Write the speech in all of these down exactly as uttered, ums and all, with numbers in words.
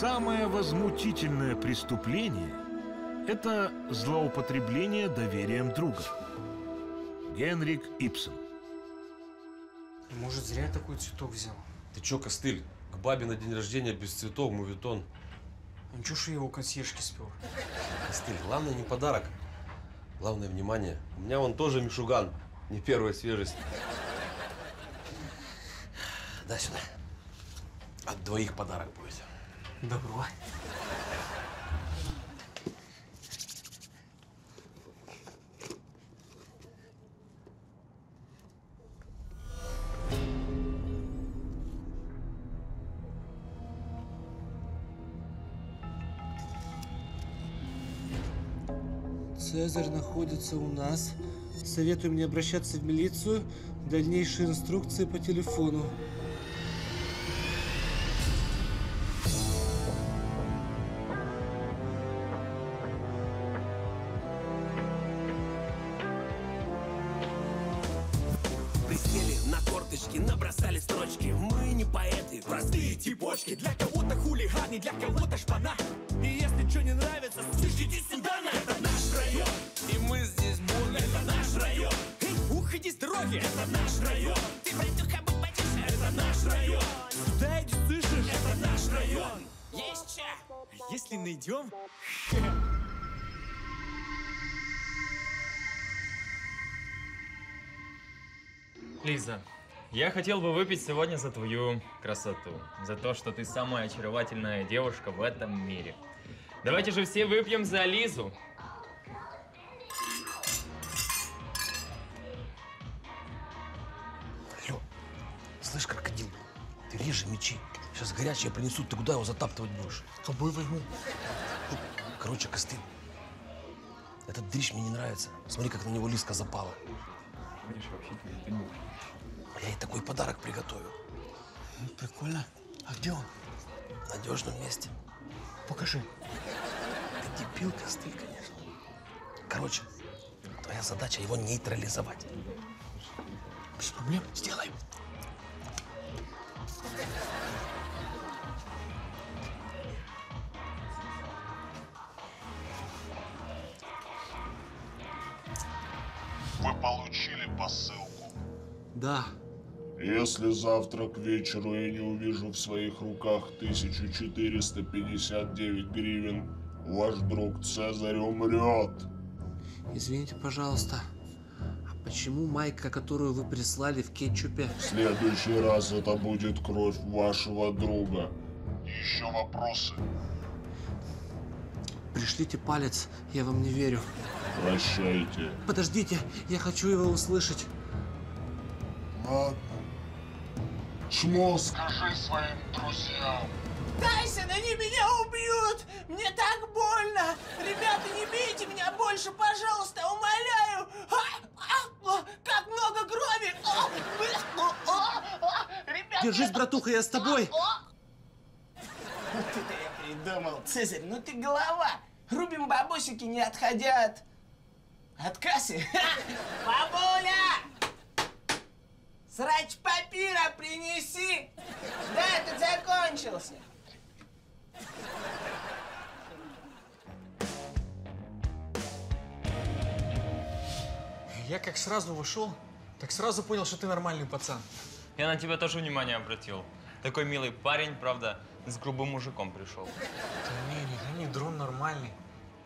Самое возмутительное преступление – это злоупотребление доверием друга. Генрих Ибсен. Может, зря я такой цветок взял. Ты чё, Костыль, к бабе на день рождения без цветов, мувитон. Ну чё ж я его консьержки спёр? Костыль, главное не подарок, главное внимание. У меня вон тоже мишуган, не первая свежесть. Дай сюда. От двоих подарок будет. Добро. Цезарь находится у нас. Советую мне обращаться в милицию. Дальнейшие инструкции по телефону. Для кого-то хулиганы, для кого-то шпана. И если что не нравится, слышите сюда, это наш район. И мы здесь будем. Это наш район. Эй, уходи с дороги. Это наш район. Ты, братюха, будь потише. Это наш район. Сюда иди, слышишь? Это наш район. Есть чё? А если найдем? Лиза. Я хотел бы выпить сегодня за твою красоту, за то, что ты самая очаровательная девушка в этом мире. Давайте же все выпьем за Лизу. Алло, слышь, крокодил, ты режь мечи. Сейчас горячее принесут, ты куда его затаптывать будешь? С тобой возьму. Короче, Костыль, этот дрищ мне не нравится. Смотри, как на него Лизка запала. Видишь, вообще ты не можешь. Я ей такой подарок приготовил. Ну, прикольно. А где он? В надежном месте. Покажи. Ты дебил, Костыль, конечно. Короче, твоя задача его нейтрализовать. Без проблем. Сделаем. Вы получили посылку? Да. Если завтра к вечеру я не увижу в своих руках тысячу четыреста пятьдесят девять гривен, ваш друг Цезарь умрет. Извините, пожалуйста, а почему майка, которую вы прислали, в кетчупе? В следующий раз это будет кровь вашего друга. Еще вопросы? Пришлите палец, я вам не верю. Прощайте. Подождите, я хочу его услышать. Ладно. Чмо, скажи своим друзьям. Тайсон, они меня убьют! Мне так больно! Ребята, не бейте меня больше, пожалуйста, умоляю! Как много крови! Ребята, держись, я... братуха, я с тобой! Вот это я придумал. Цезарь, ну ты голова! Рубим бабусики, не отходя от... от кассы. Бабуля! Срач папира принеси! Да, ты закончился! Я как сразу вышел, так сразу понял, что ты нормальный пацан. Я на тебя тоже внимание обратил. Такой милый парень, правда, с грубым мужиком пришел. Да не, не гони, Дрон нормальный.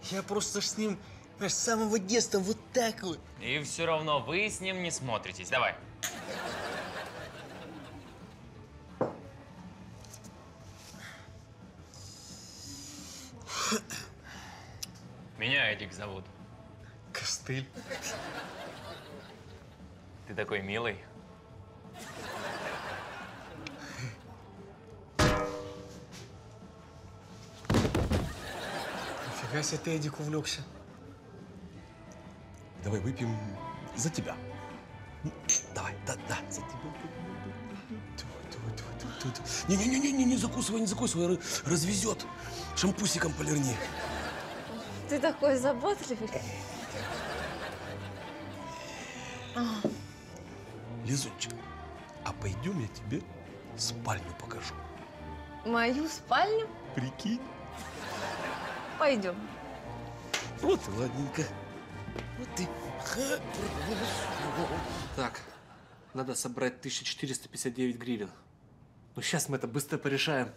Я просто с ним, знаешь, с самого детства вот так вот. И все равно вы с ним не смотритесь. Давай. Меня Эдик зовут. Костыль. Ты такой милый. Нифига себе, ты, Эдик, увлекся. Давай выпьем за тебя. Давай, да, да, за тебя. Не-не-не, не закусывай, не закусывай, развезет. Шампусиком полирни. Ты такой заботливый. Лизунчик, а пойдем я тебе спальню покажу. Мою спальню? Прикинь? Пойдем. Вот и ладненько. Вот и хорошо. Так, надо собрать тысячу четыреста пятьдесят девять гривен. Ну сейчас мы это быстро порешаем.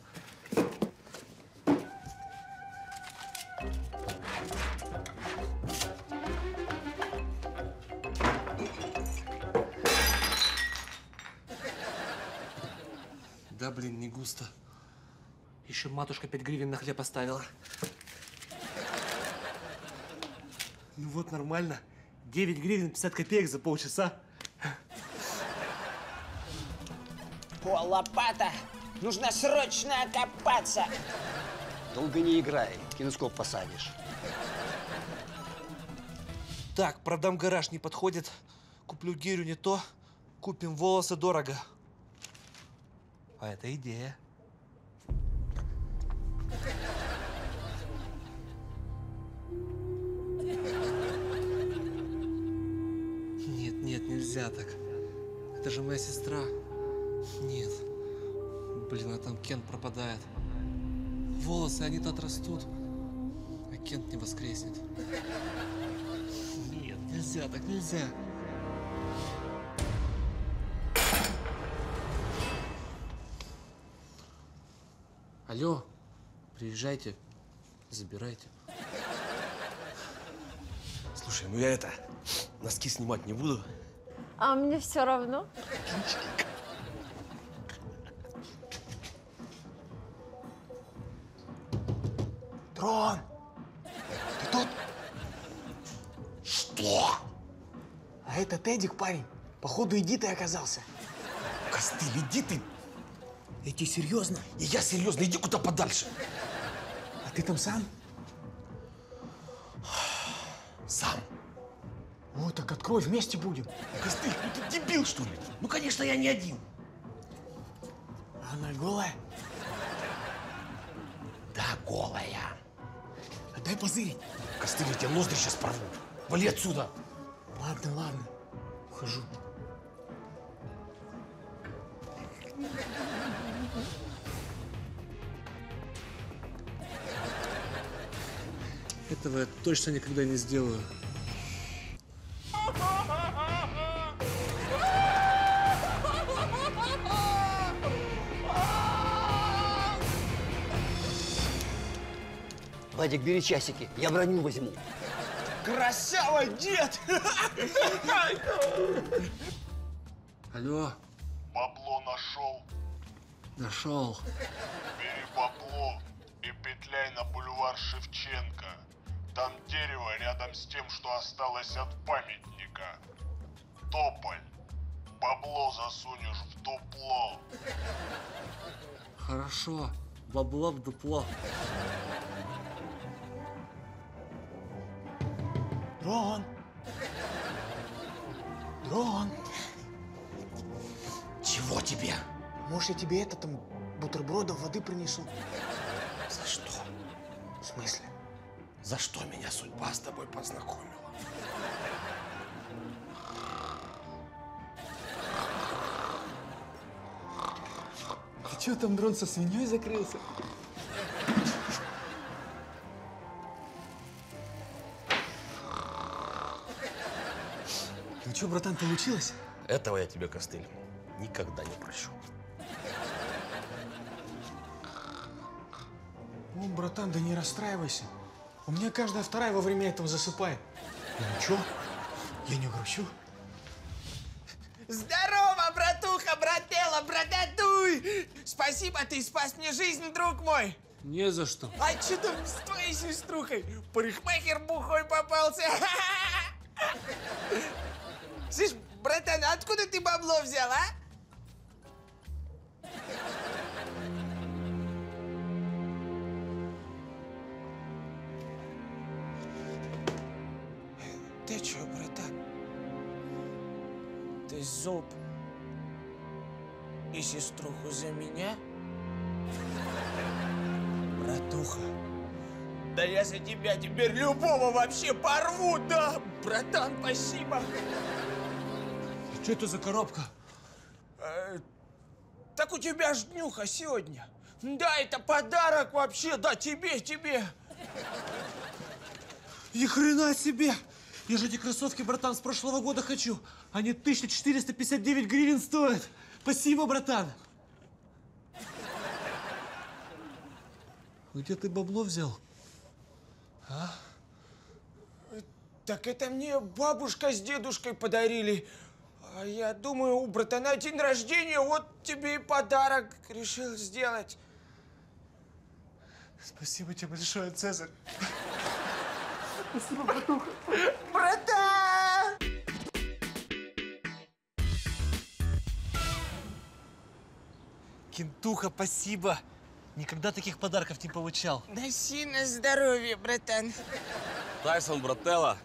Да, блин, не густо. Еще матушка пять гривен на хлеб оставила. Ну вот, нормально. девять гривен пятьдесят копеек за полчаса. О, лопата! Нужно срочно окопаться! Долго не играй, кинескоп посадишь. Так, продам гараж, не подходит. Куплю гирю, не то. Купим волосы, дорого. А это идея. Нет, нет, нельзя так. Это же моя сестра. Нет. Блин, а там Кент пропадает. Волосы, они-то отрастут, а Кент не воскреснет. Нет, нельзя так, нельзя. Алло, приезжайте, забирайте. Слушай, ну я это, носки снимать не буду. А мне все равно. Дрон, ты тут? Что? А это Эдик, парень. Походу, иди ты оказался. Костыль, иди ты. Эти серьезно? И я серьезно. Иди куда подальше. А ты там сам? Сам. Ну так открой, вместе будем. Костыль, ну ты дебил, что ли? Ну, конечно, я не один. Она голая? Да, голая. А дай позырить. Костыль, я тебе ноздри сейчас порву. Вали отсюда. Ладно, ладно. Ухожу. Этого я точно никогда не сделаю. Вадик, бери часики, я броню возьму. Красава, дед! Алло. Бабло нашел. Нашел. Бери бабло и петляй на бульвар Шевченко. Там дерево рядом с тем, что осталось от памятника. Тополь. Бабло засунешь в дупло. Хорошо. Бабло в дупло. Дрон. Дрон. Чего тебе? Может, я тебе это там бутербродов воды принесу? За что? В смысле? За что меня судьба с тобой познакомила? Ты чё там, Дрон, со свиньей закрылся? Ну чё, братан, получилось? Этого я тебе, Костыль, никогда не прощу. Ну, братан, да не расстраивайся. У меня каждая вторая во время этого засыпает. Ну ничего, я не грущу. Здорово, братуха, брателла, брататуй! Спасибо, ты спас мне жизнь, друг мой! Не за что. А что там с твоей сеструхой? Парикмахер бухой попался. Слышь, братан, откуда ты бабло взял, а? Ты чё, братан? Ты зуб и сеструху за меня? Братуха, да я за тебя теперь любого вообще порву, да? Братан, спасибо! Что это за коробка? Э, так у тебя ж днюха сегодня. Да, это подарок вообще, да, тебе, тебе. Ни хрена себе! Я же эти кроссовки, братан, с прошлого года хочу. Они тысяча четыреста пятьдесят девять гривен стоят. Спасибо, братан. Где ты бабло взял? А? Так это мне бабушка с дедушкой подарили. А я думаю, у братана день рождения, вот тебе и подарок решил сделать. Спасибо тебе большое, Цезарь. Спасибо, братуха. Брата! Кентуха, спасибо. Никогда таких подарков не получал. Носи на здоровье, братан. Тайсон, брателла,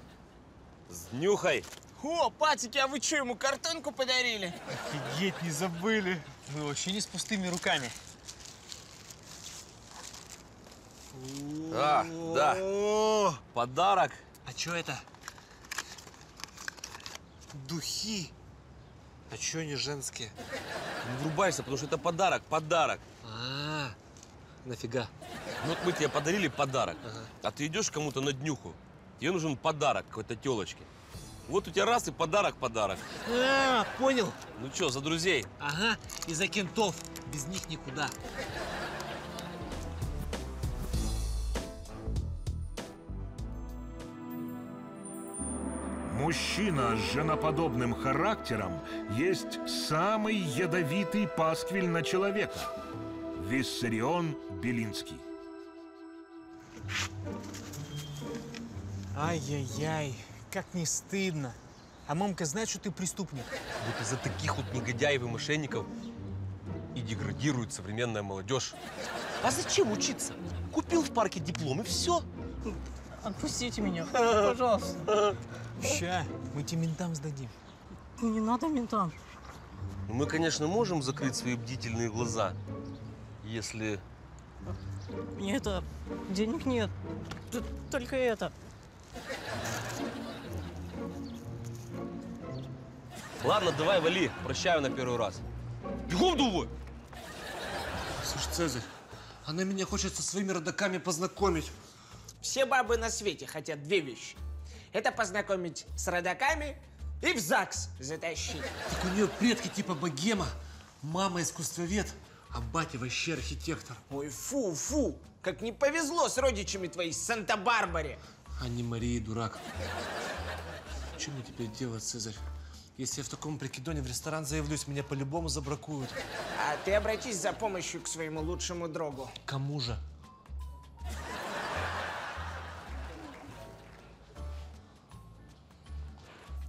снюхай. О, пацики, а вы что, ему картонку подарили? Офигеть, не забыли. Мы вообще не с пустыми руками. А, да. Подарок. А что это? Духи. А что они женские? Не врубайся, потому что это подарок, подарок. А, нафига? Ну вот мы тебе подарили подарок, ага. А ты идешь кому-то на днюху, тебе нужен подарок какой-то телочке. Вот у тебя раз и подарок-подарок. А, понял. Ну что, за друзей? Ага, и за кентов. Без них никуда. Мужчина с женоподобным характером есть самый ядовитый пасквиль на человека. Виссарион Белинский. Ай-яй-яй, как не стыдно. А мамка знает, что ты преступник. Вот из-за таких вот негодяев и мошенников и деградирует современная молодежь. А зачем учиться? Купил в парке диплом и все. Отпустите меня, пожалуйста. Ща, мы тебе ментам сдадим. Не надо ментам. Мы, конечно, можем закрыть свои бдительные глаза, если... Нет, денег нет. Только это. Ладно, давай, вали. Прощаю на первый раз. Бегом давай! Слушай, Цезарь, она меня хочет со своими родаками познакомить. Все бабы на свете хотят две вещи. Это познакомить с родаками и в ЗАГС затащить. Так у нее предки типа богема, мама искусствовед, а батя вообще архитектор. Ой, фу, фу, как не повезло с родичами твоей Санта-Барбаре. А не Марии, дурак. Что мне теперь делать, Цезарь? Если я в таком прикидоне в ресторан заявлюсь, меня по-любому забракуют. А ты обратись за помощью к своему лучшему другу. Кому же?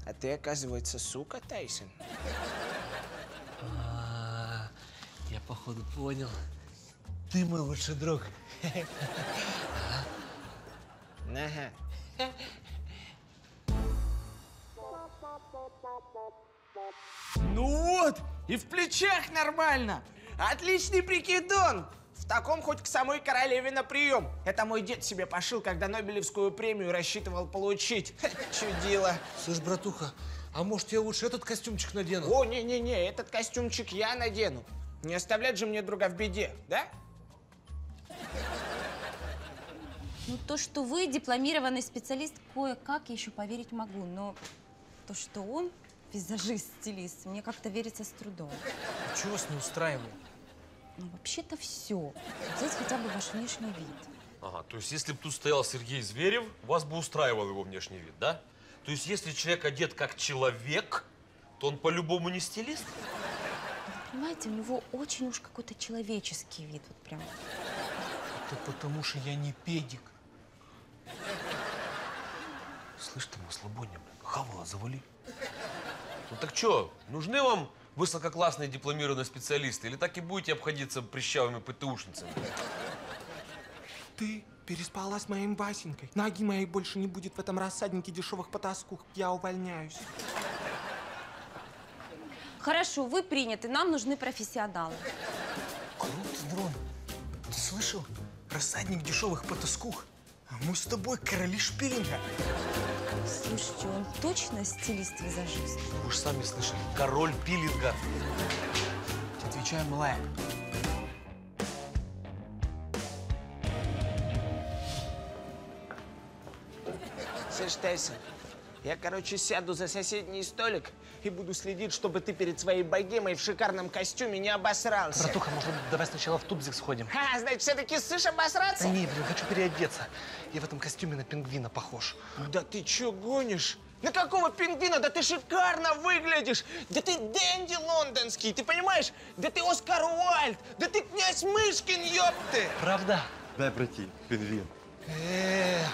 А ты, оказывается, сука, Тайсон. А, я, походу, понял. Ты мой лучший друг. Ага. Ну вот, и в плечах нормально. Отличный прикидон. В таком хоть к самой королеве на прием. Это мой дед себе пошил, когда Нобелевскую премию рассчитывал получить. Чудило. Слышь, братуха, а может, я лучше этот костюмчик надену? О, не-не-не, этот костюмчик я надену. Не оставлять же мне друга в беде, да? Ну, то, что вы дипломированный специалист, кое-как еще поверить могу. Но то, что он визажист-стилист, мне как-то верится с трудом. А чего вас не устраивает? Ну, вообще-то все. Здесь хотя бы ваш внешний вид. Ага, то есть если бы тут стоял Сергей Зверев, вас бы устраивал его внешний вид, да? То есть если человек одет как человек, то он по-любому не стилист? Вы понимаете, у него очень уж какой-то человеческий вид, вот прям. Это потому что я не педик. Слышь ты, маслобоня, хавала, завали. Ну так что, нужны вам высококлассные дипломированные специалисты, или так и будете обходиться прищавыми ПТУшницами? Ты переспала с моим Васенькой. Ноги моей больше не будет в этом рассаднике дешевых потаскух. Я увольняюсь. Хорошо, вы приняты. Нам нужны профессионалы. Круто, Дрон. Ты слышал? Рассадник дешевых потаскух. А мы с тобой короли шпилинга. Слушайте, он точно стилист-визажист? Вы же сами слышали, король пилинга. Отвечаю, малая. Слышь, Тайсон, я, короче, сяду за соседний столик и буду следить, чтобы ты перед своей богемой в шикарном костюме не обосрался. Братуха, может, давай сначала в тубзик сходим? А, значит, все-таки, слышь, обосраться? Да не, блин, хочу переодеться. Я в этом костюме на пингвина похож. Да ты че гонишь? На какого пингвина? Да ты шикарно выглядишь! Да ты Дэнди лондонский, ты понимаешь? Да ты Оскар Уайлд! Да ты князь Мышкин, ёпты! Правда? Да, братин, пингвин. Э-э-э.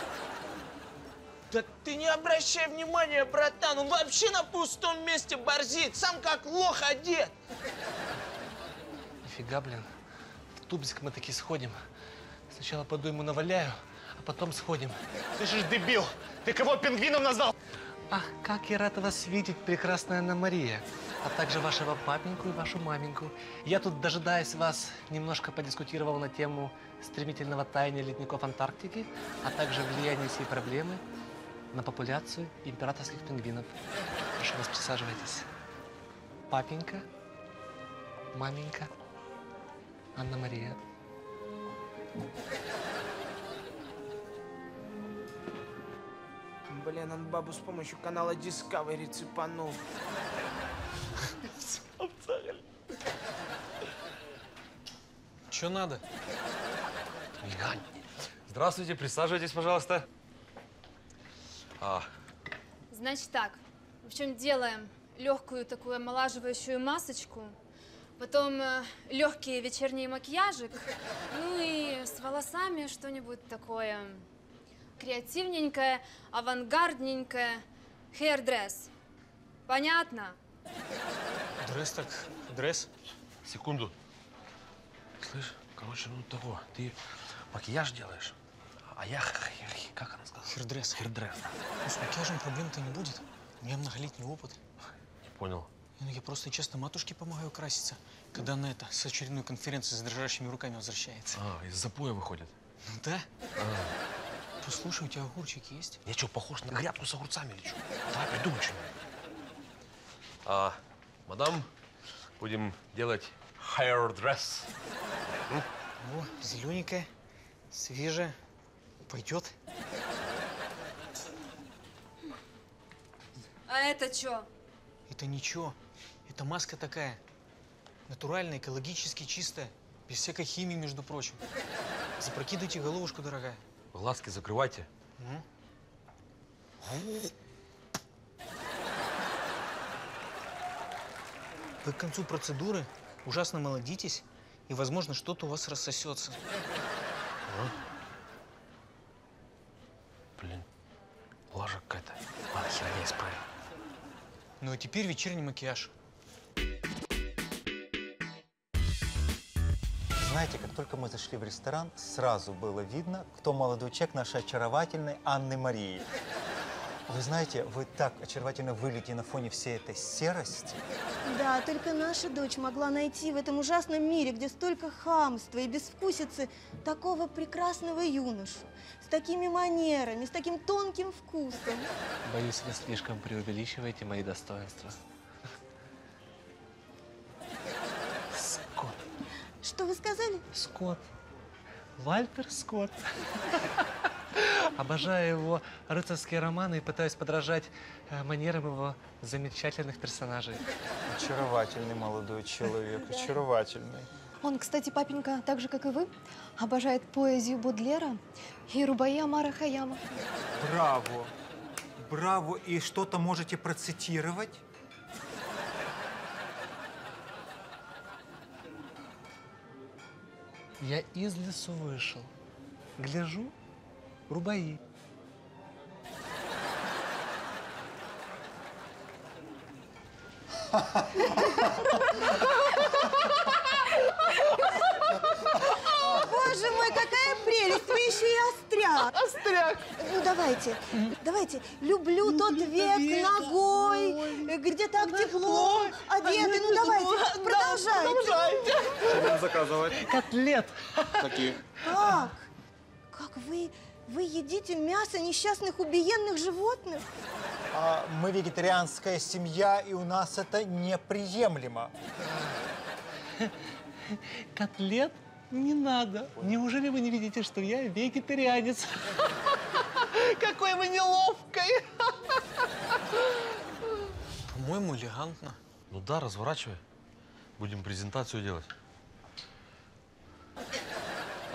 Да ты не обращай внимания, братан, он вообще на пустом месте борзит, сам как лох одет. Нифига, блин, в тубзик мы таки сходим. Сначала поду ему наваляю, а потом сходим. Слышишь, дебил, ты кого пингвином назвал? Ах, как я рад вас видеть, прекрасная Анна Мария, а также вашего папеньку и вашу маменьку. Я тут, дожидаясь вас, немножко подискутировал на тему стремительного таяния ледников Антарктики, а также влияния всей проблемы на популяцию императорских пингвинов. Прошу вас, присаживайтесь. Папенька, маменька, Анна Мария. Блин, он бабу с помощью канала Discovery цепанул. Чё надо? Здравствуйте, присаживайтесь, пожалуйста. А. Значит так, в общем, делаем легкую такую омолаживающую масочку, потом э, легкие вечерние макияжик, ну и с волосами что-нибудь такое креативненькое, авангардненькое, хейрдресс. Понятно? Дресс так, дресс. Секунду. Слышь, короче, ну того, ты макияж делаешь? А я, как она сказала? Хердресс. Хердресс. С макияжем проблем-то не будет. У меня многолетний опыт. Не понял. Ну, я просто часто матушке помогаю краситься, когда она это, с очередной конференции с дрожащими руками возвращается. А, из запоя выходит? Ну да. А. Послушай, у тебя огурчики есть? Я что, похож на грядку с огурцами лечу? Давай придумай что-нибудь. А, мадам, будем делать хейрдресс. О, зелененькая, свежая. Пойдет? А это что? Это ничего. Это маска такая. Натуральная, экологически чистая. Без всякой химии, между прочим. Запрокидывайте головушку, дорогая. Глазки закрывайте. Вы к концу процедуры ужасно молодитесь, и, возможно, что-то у вас рассосется. Блин, лажа какая-то. Ладно, херня исправим. Ну а теперь вечерний макияж. Знаете, как только мы зашли в ресторан, сразу было видно, кто молодой человек нашей очаровательной Анны Марии. Вы знаете, вы так очаровательно выглядите на фоне всей этой серости. Да, только наша дочь могла найти в этом ужасном мире, где столько хамства и безвкусицы, такого прекрасного юношу, с такими манерами, с таким тонким вкусом. Боюсь, вы слишком преувеличиваете мои достоинства. Скотт. Что вы сказали? Скотт. Вальтер Скотт. Обожаю его рыцарские романы и пытаюсь подражать э, манерам его замечательных персонажей. Очаровательный молодой человек, очаровательный. Он, кстати, папенька, так же, как и вы, обожает поэзию Бодлера и Рубаи Омара Хаяма. Браво! Браво! И что-то можете процитировать? Я из лесу вышел, гляжу, Рубаи. О, боже мой, какая прелесть! Вы еще и остряк. Остряк. Ну, давайте, давайте. Люблю, Люблю тот век, век ногой, ой, где так ногой, тепло, одеты. Ну, давайте, да, продолжайте. Продолжайте. Что будем заказывать? Котлет. Какие? Как? Как вы... Вы едите мясо несчастных убиенных животных? А, мы вегетарианская семья, и у нас это неприемлемо. Котлет не надо. Неужели вы не видите, что я вегетарианец? Какой какая вы неловкая! По-моему, элегантно. Ну да, разворачивай. Будем презентацию делать.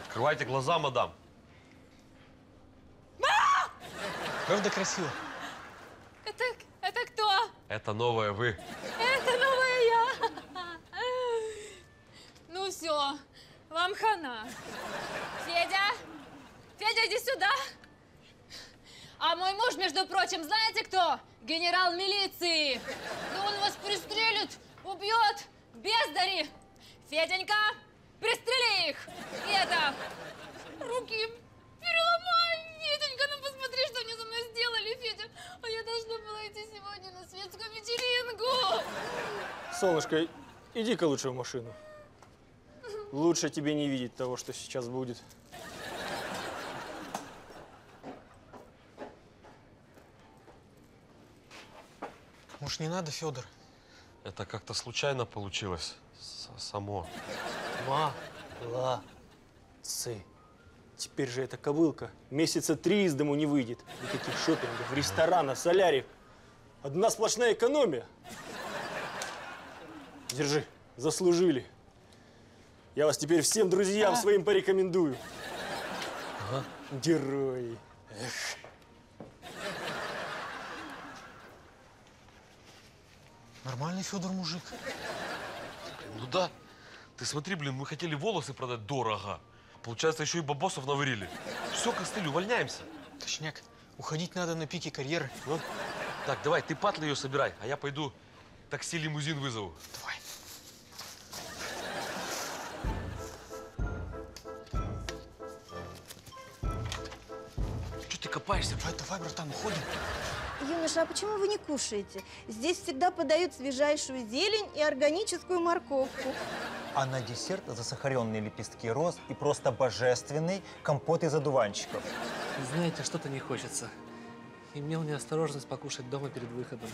Открывайте глаза, мадам. Правда красиво? Это, это кто? Это новая вы. Это новая я. Ну все, вам хана. Федя, Федя, иди сюда. А мой муж, между прочим, знаете кто? Генерал милиции. Да он вас пристрелит, убьет, бездари. Феденька, пристрели их. И это, руки переломай. Феденька, ну посмотри, что мне со мной сделали, Федя. А я должна была идти сегодня на светскую вечеринку. Солнышко, иди-ка лучше в машину. Лучше тебе не видеть того, что сейчас будет. Может, не надо, Федор? Это как-то случайно получилось. Само. Молодцы. Теперь же эта кобылка месяца три из дому не выйдет. Никаких шопингов, ресторанов, солярий. Одна сплошная экономия. Держи, заслужили. Я вас теперь всем друзьям а? своим порекомендую. Ага. Герои. Эх. Нормальный Федор мужик. Ну да. Ты смотри, блин, мы хотели волосы продать дорого. Получается, еще и бабосов навырили. Все, Костыль, увольняемся. Точняк. Уходить надо на пике карьеры. Ну? Так, давай, ты патлы ее собирай, а я пойду такси-лимузин вызову. Давай. Че ты копаешься? Давай, давай, братан, уходим. Юноша, а почему вы не кушаете? Здесь всегда подают свежайшую зелень и органическую морковку. А на десерт засахаренные лепестки роз и просто божественный компот из одуванчиков. Знаете, что-то не хочется. Имел неосторожность покушать дома перед выходом.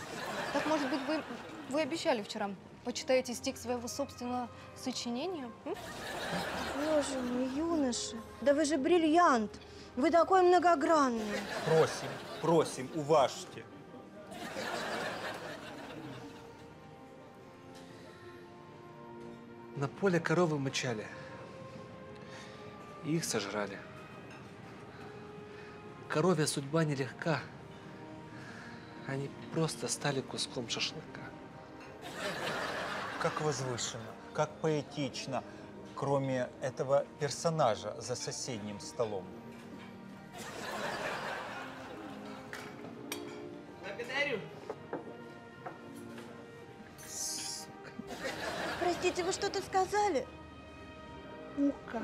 Так, может быть, вы, вы обещали вчера, почитаете стих своего собственного сочинения? М? Боже мой, юноша, да вы же бриллиант. Вы такой многогранный. Просим, просим, уважьте. На поле коровы мычали, и их сожрали. Коровья судьба нелегка, они просто стали куском шашлыка. Как возвышенно, как поэтично, кроме этого персонажа за соседним столом. Благодарю. Простите, вы что-то сказали? Ука.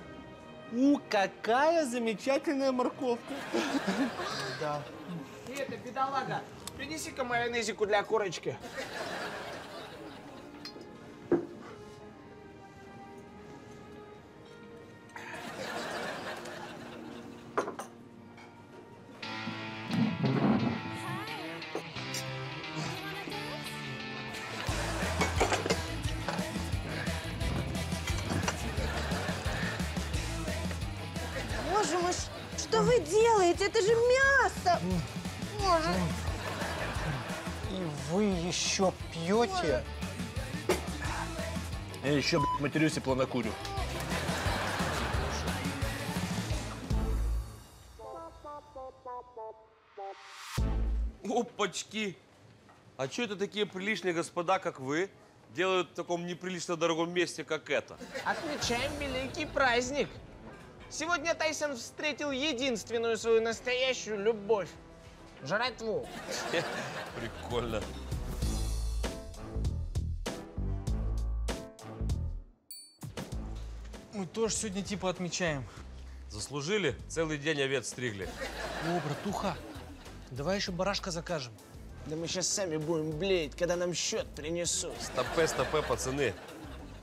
У, какая замечательная морковка. Да. И это, бедолага, принеси-ка майонезику для корочки. Это же мясо! Боже. И вы еще пьете? Я еще, блядь, матерюсь и планокурю. Опачки! А что это такие приличные господа, как вы, делают в таком неприлично дорогом месте, как это? Отмечаем великий праздник. Сегодня Тайсон встретил единственную свою настоящую любовь – жратву. Прикольно. Мы тоже сегодня типа отмечаем. Заслужили? Целый день овец стригли. О, братуха, давай еще барашка закажем. Да мы сейчас сами будем блеять, когда нам счет принесут. Стопэ, стопэ, пацаны.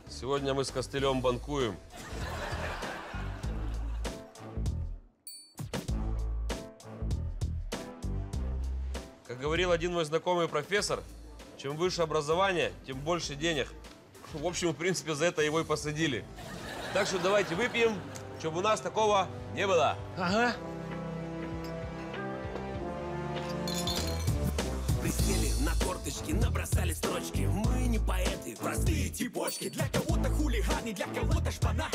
Сегодня мы с Костылем банкуем. Говорил один мой знакомый профессор, чем выше образование, тем больше денег. В общем, в принципе, за это его и посадили. Так что давайте выпьем, чтобы у нас такого не было. Ага. цепочки. Для кого-то хулиганы, для кого-то шпана.